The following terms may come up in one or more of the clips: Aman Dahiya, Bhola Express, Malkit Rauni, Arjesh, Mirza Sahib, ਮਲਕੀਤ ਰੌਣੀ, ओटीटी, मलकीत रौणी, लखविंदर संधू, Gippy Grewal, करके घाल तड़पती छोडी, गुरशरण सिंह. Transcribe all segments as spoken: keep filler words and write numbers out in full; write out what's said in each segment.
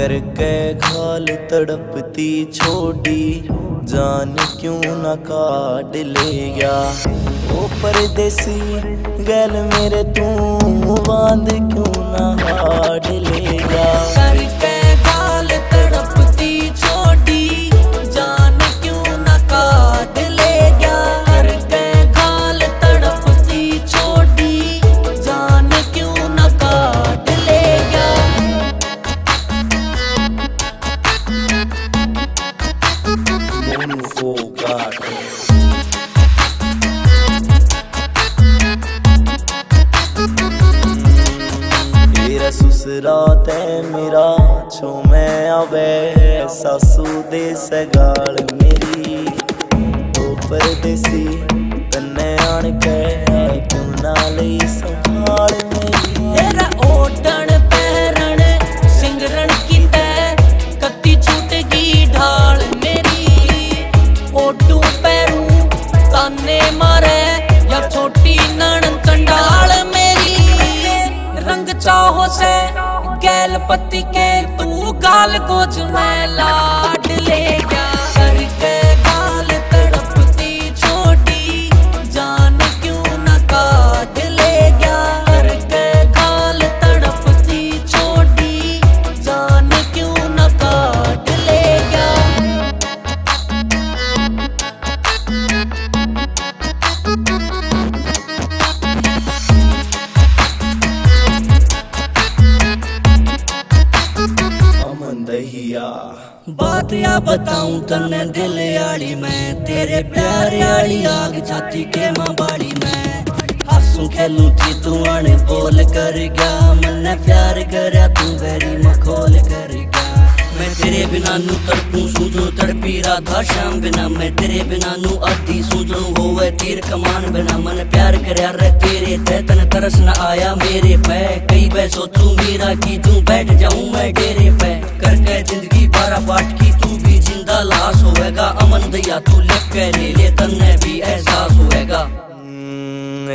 करके घाल तड़पती छोडी, जान क्यों ना काट ले गया। ओ परदेसी गैल मेरे तू बांध क्यों ना हाड ले गया। करके घाल तड़पती छोडी, जान क्यों ना काट ले गया। करके घाल तड़पती छोडी, जान क्यों ना काट ले गया। को काट ससुराल है मेरा छो मैं आवे, सासू दे सगाल मेरी। ओ परदेसी तन्ने आन के क्यों ना लई संभाल मेरी। तेरा ओढ़न पहरन सिंगरन कीता कत्ती छूटगी ढाल मेरी। ओटू पैरू ताने मारे या छोटी नणन कंडाल मेरी। रंग चाहो से गैल पत्ती के तू गाल गोज में लाड ले गया। करके घाल तड़पती छोडी, जान क्यों ना काट ले गया। करके घाल तड़पती छोडी, जान क्यों ना काट ले गया। बात या बताऊं तन्ने दिल आली मैं, तेरे प्यार आली आग छाती के मां बाड़ी मैं। हंसू खेलू थी तू आने बोल कर गया, मन्ने प्यार करया तू वेरी मखोल कर गया। मैं तेरे बिना नू तड़पू सूझू तड़पी राधा श्याम बिना। मैं तेरे बिना नू आती सूझू होवे तीर कमान बिना। मन प्यार करया रे तेरे ते तन तरस न आया मेरे पे। कई बे सोचू मेरा की तू बैठ जाऊं मैं डेरे पे। करके जिंदगी बाट की तू भी जिंदा लाश होएगा। अमन दया तू लिख के ले ले, तन्ने भी एहसास होएगा।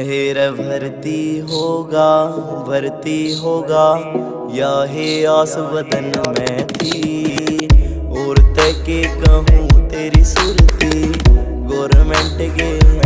हेर भरती होगा भरती होगा या हे आस वतन में थी। औरत के कहूँ तेरी सुरती गवर्नमेंट के